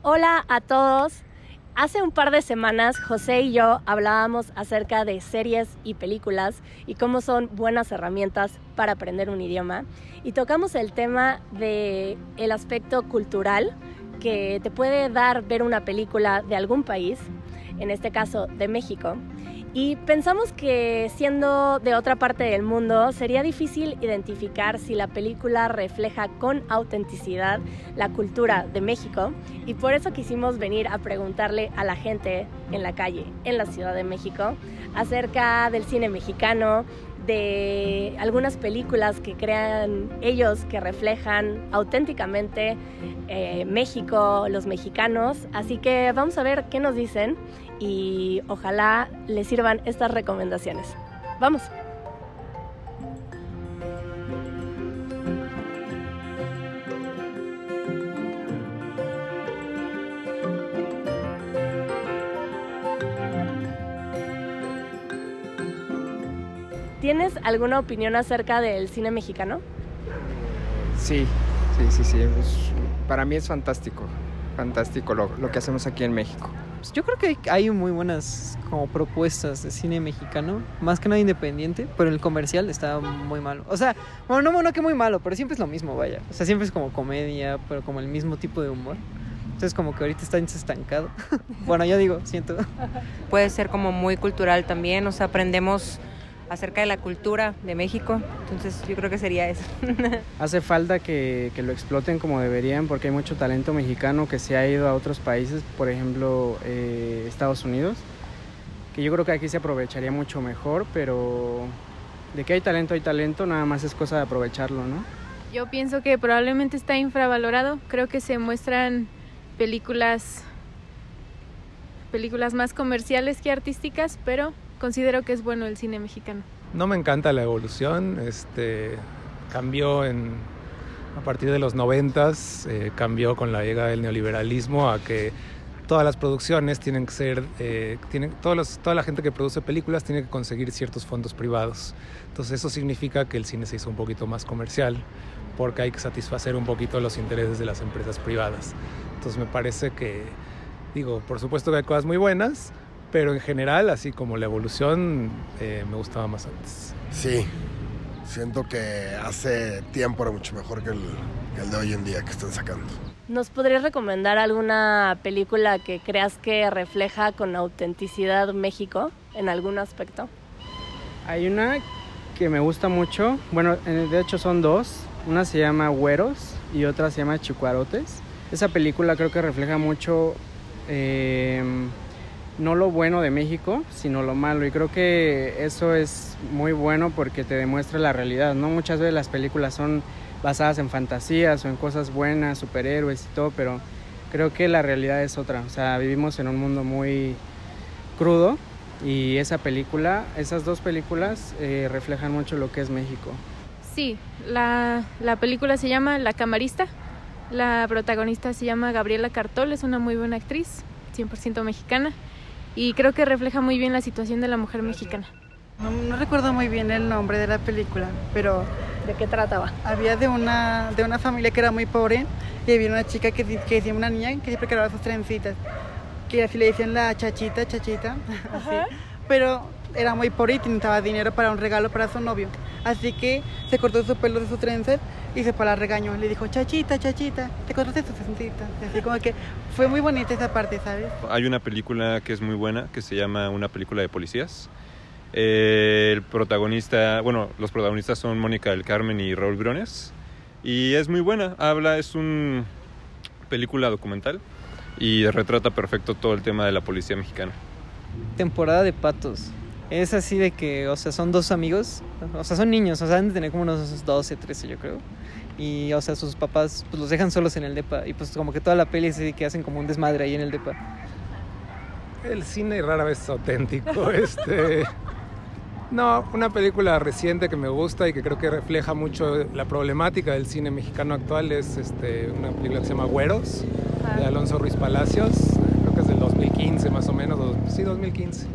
Hola a todos. Hace un par de semanas José y yo hablábamos acerca de series y películas y cómo son buenas herramientas para aprender un idioma, y tocamos el tema de el aspecto cultural que te puede dar ver una película de algún país, en este caso de México, y pensamos que siendo de otra parte del mundo sería difícil identificar si la película refleja con autenticidad la cultura de México, y por eso quisimos venir a preguntarle a la gente en la calle, en la Ciudad de México, acerca del cine mexicano, de algunas películas que crean ellos que reflejan auténticamente México, los mexicanos. Así que vamos a ver qué nos dicen y ojalá les sirvan estas recomendaciones. ¡Vamos! ¿Tienes alguna opinión acerca del cine mexicano? Sí. Para mí es fantástico lo que hacemos aquí en México. Pues yo creo que hay muy buenas como propuestas de cine mexicano, más que nada independiente, pero el comercial está muy malo. O sea, bueno, no que muy malo, pero siempre es lo mismo, vaya. O sea, siempre es como comedia, pero como el mismo tipo de humor. Entonces como que ahorita está estancado. Bueno, yo digo, siento. Puede ser como muy cultural también, o sea, aprendemos acerca de la cultura de México, entonces yo creo que sería eso. Hace falta que lo exploten como deberían, porque hay mucho talento mexicano que se ha ido a otros países, por ejemplo Estados Unidos, que yo creo que aquí se aprovecharía mucho mejor, pero de que hay talento, nada más es cosa de aprovecharlo, ¿no? Yo pienso que probablemente está infravalorado, creo que se muestran películas más comerciales que artísticas, pero considero que es bueno el cine mexicano. No me encanta la evolución, cambió a partir de los 90s, cambió con la llegada del neoliberalismo a que todas las producciones tienen que ser, toda la gente que produce películas tiene que conseguir ciertos fondos privados. Entonces eso significa que el cine se hizo un poquito más comercial, porque hay que satisfacer un poquito los intereses de las empresas privadas. Entonces me parece que, por supuesto que hay cosas muy buenas, pero en general, así como la evolución, me gustaba más antes. Sí, siento que hace tiempo era mucho mejor que el de hoy en día que están sacando. ¿Nos podrías recomendar alguna película que creas que refleja con autenticidad México en algún aspecto? Hay una que me gusta mucho, bueno, de hecho son dos. Una se llama Güeros y otra se llama Chicuarotes. Esa película creo que refleja mucho no lo bueno de México, sino lo malo, y creo que eso es muy bueno porque te demuestra la realidad, ¿no? Muchas veces las películas son basadas en fantasías o en cosas buenas, superhéroes y todo, pero creo que la realidad es otra, o sea, vivimos en un mundo muy crudo y esas dos películas reflejan mucho lo que es México. Sí, la película se llama La Camarista, la protagonista se llama Gabriela Cartol, es una muy buena actriz, 100% mexicana. Y creo que refleja muy bien la situación de la mujer mexicana. No recuerdo muy bien el nombre de la película, pero ¿de qué trataba? Había de una familia que era muy pobre y había una chica que decía, una niña que siempre cargaba sus trencitas, que así le decían la chachita, así. Pero era muy pobre y necesitaba dinero para un regalo para su novio, así que se cortó su pelo de sus trenzas y se fue a la regañó, le dijo chachita, te cortaste tus trencitas, así como que fue muy bonita esa parte, ¿sabes? Hay una película que es muy buena que se llama Una película de policías. Los protagonistas son Mónica del Carmen y Raúl Grones, y es muy buena, es una película documental y retrata perfecto todo el tema de la policía mexicana. Temporada de patos. Es así de que, o sea, son dos amigos, o sea, son niños, o sea, han de tener como unos 12, 13, yo creo. Y, o sea, sus papás pues los dejan solos en el depa. Y pues como que toda la peli es así que hacen como un desmadre ahí en el depa. El cine rara vez es auténtico. No, una película reciente que me gusta y que creo que refleja mucho la problemática del cine mexicano actual es una película que se llama Güeros, de Alonso Ruiz Palacios. Creo que es del 2015 más o menos, 2015.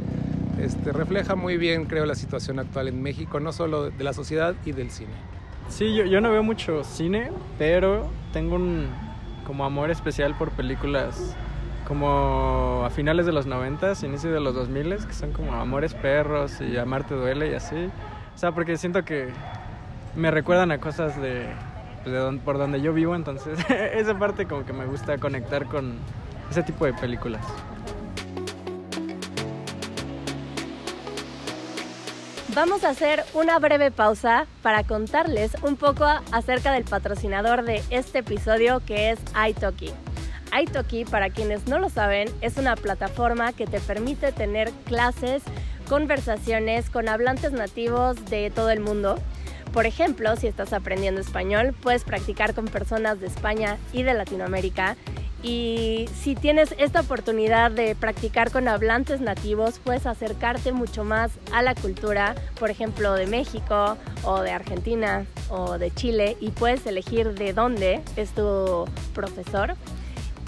Refleja muy bien, creo, la situación actual en México, no solo de la sociedad y del cine. Sí, yo no veo mucho cine, pero tengo como amor especial por películas como a finales de los 90s, inicio de los 2000s, que son como Amores Perros y Amarte Duele y así. O sea, porque siento que me recuerdan a cosas por donde yo vivo, entonces esa parte como que me gusta conectar con ese tipo de películas. Vamos a hacer una breve pausa para contarles un poco acerca del patrocinador de este episodio, que es iTalki. iTalki, para quienes no lo saben, es una plataforma que te permite tener clases, conversaciones con hablantes nativos de todo el mundo. Por ejemplo, si estás aprendiendo español, puedes practicar con personas de España y de Latinoamérica. Y si tienes esta oportunidad de practicar con hablantes nativos, puedes acercarte mucho más a la cultura, por ejemplo, de México o de Argentina o de Chile, y puedes elegir de dónde es tu profesor.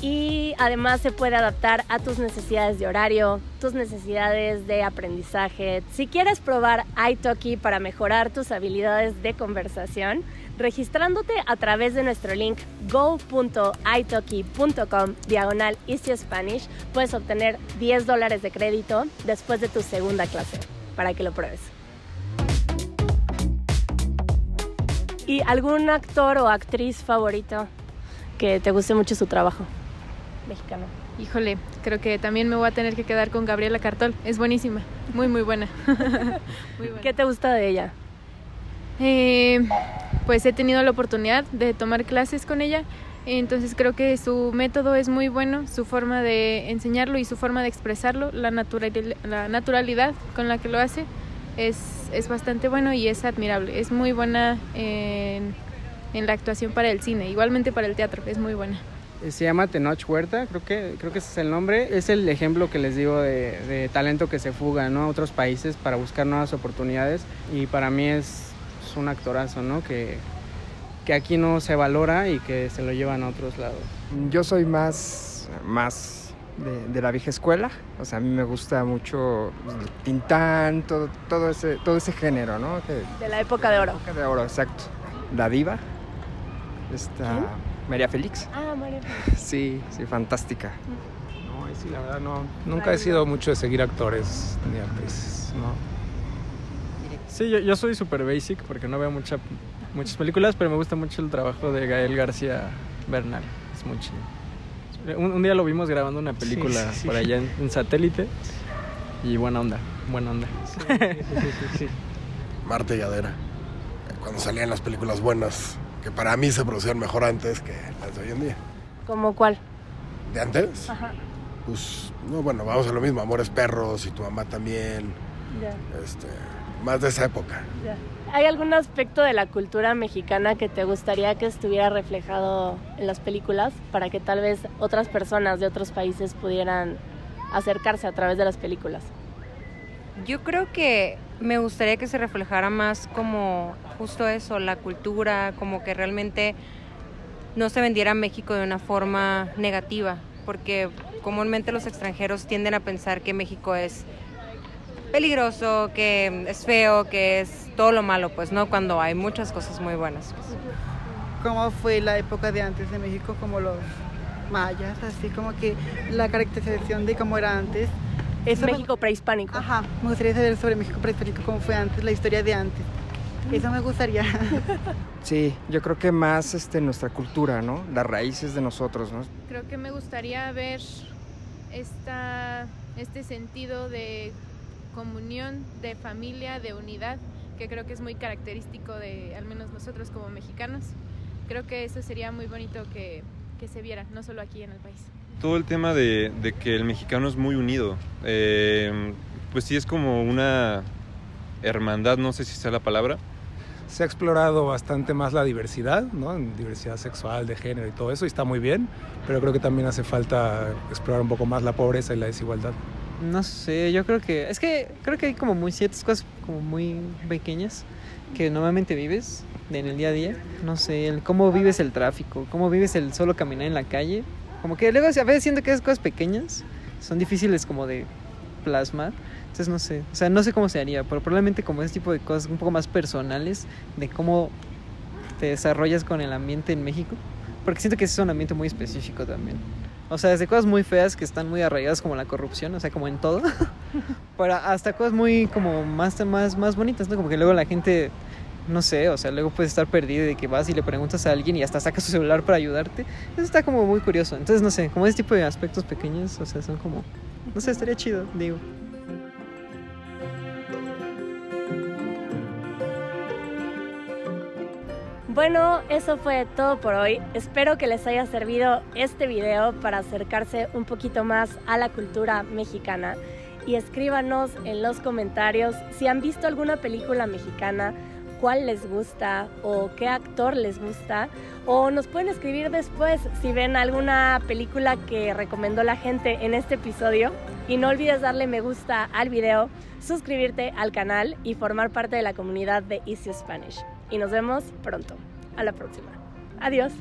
Y además se puede adaptar a tus necesidades de horario, tus necesidades de aprendizaje. Si quieres probar iTalki para mejorar tus habilidades de conversación, registrándote a través de nuestro link go.italki.com/EasySpanish, puedes obtener $10 de crédito después de tu segunda clase para que lo pruebes. ¿Y algún actor o actriz favorito que te guste mucho su trabajo mexicano? Híjole, creo que también me voy a tener que quedar con Gabriela Cartol. Es buenísima, muy buena. Muy buena. ¿Qué te gusta de ella? Pues he tenido la oportunidad de tomar clases con ella, entonces creo que su método es muy bueno, su forma de enseñarlo y su forma de expresarlo, la naturalidad con la que lo hace es bastante bueno y es admirable. Es muy buena en la actuación para el cine, igualmente para el teatro, es muy buena. Se llama Tenoch Huerta, creo que ese es el nombre. Es el ejemplo que les digo de talento que se fuga, ¿no?, a otros países para buscar nuevas oportunidades, y para mí es un actorazo, ¿no?, que aquí no se valora y que se lo llevan a otros lados. Yo soy más de la vieja escuela, o sea, a mí me gusta mucho Tintán, todo ese género, ¿no?, de la época de oro. La época de oro, exacto. La diva, María Félix. Ah, María Félix. Sí, fantástica. No, sí, la verdad no. Nunca he sido mucho de seguir actores ni actrices, no. Sí, yo soy super basic porque no veo muchas películas, pero me gusta mucho el trabajo de Gael García Bernal. Es muy chido. Un día lo vimos grabando una película por allá en Satélite, y buena onda. Sí. Marta y Adela, cuando salían las películas buenas, que para mí se producían mejor antes que las de hoy en día. ¿Cómo cuál? ¿De antes? Ajá. Pues, no, bueno, vamos a lo mismo, Amores Perros y Tu Mamá También. Ya. Más de esa época. Ya. ¿Hay algún aspecto de la cultura mexicana que te gustaría que estuviera reflejado en las películas para que tal vez otras personas de otros países pudieran acercarse a través de las películas? Yo creo que me gustaría que se reflejara más como justo eso, la cultura, como que realmente no se vendiera México de una forma negativa, porque comúnmente los extranjeros tienden a pensar que México es peligroso, que es feo, que es todo lo malo, pues no, cuando hay muchas cosas muy buenas. Pues. ¿Cómo fue la época de antes de México, como los mayas, así como que la caracterización de cómo era antes? Eso México prehispánico. Ajá, me gustaría saber sobre México prehispánico, cómo fue antes, la historia de antes. Eso me gustaría. Sí, yo creo que más nuestra cultura, ¿no? Las raíces de nosotros, ¿no? Creo que me gustaría ver este sentido de comunión, de familia, de unidad, que creo que es muy característico de, al menos nosotros como mexicanos. Creo que eso sería muy bonito que se viera, no solo aquí en el país. Todo el tema de que el mexicano es muy unido, pues sí es como una hermandad, no sé si sea la palabra. Se ha explorado bastante más la diversidad, ¿no?, diversidad sexual, de género y todo eso, y está muy bien, pero creo que también hace falta explorar un poco más la pobreza y la desigualdad. No sé, yo creo que... Es que creo que hay como ciertas cosas como muy pequeñas que normalmente vives en el día a día. No sé, el cómo vives el tráfico, cómo vives el solo caminar en la calle. Como que luego a veces siento que esas cosas pequeñas son difíciles como de plasmar. Entonces no sé, o sea, no sé cómo se haría, pero probablemente como ese tipo de cosas un poco más personales de cómo te desarrollas con el ambiente en México, Porque siento que ese es un ambiente muy específico también. O sea, desde cosas muy feas que están muy arraigadas como la corrupción, o sea, como en todo, para hasta cosas muy como más bonitas, ¿no? Como que luego la gente, no sé, o sea, luego puedes estar perdido de que vas y le preguntas a alguien y hasta sacas su celular para ayudarte. Eso está como muy curioso. Entonces, no sé, como ese tipo de aspectos pequeños, o sea, son como, no sé, estaría chido, digo. Bueno, eso fue todo por hoy. Espero que les haya servido este video para acercarse un poquito más a la cultura mexicana. Y escríbanos en los comentarios si han visto alguna película mexicana, cuál les gusta o qué actor les gusta. O nos pueden escribir después si ven alguna película que recomendó la gente en este episodio. Y no olvides darle me gusta al video, suscribirte al canal y formar parte de la comunidad de Easy Spanish. Y nos vemos pronto. A la próxima. Adiós.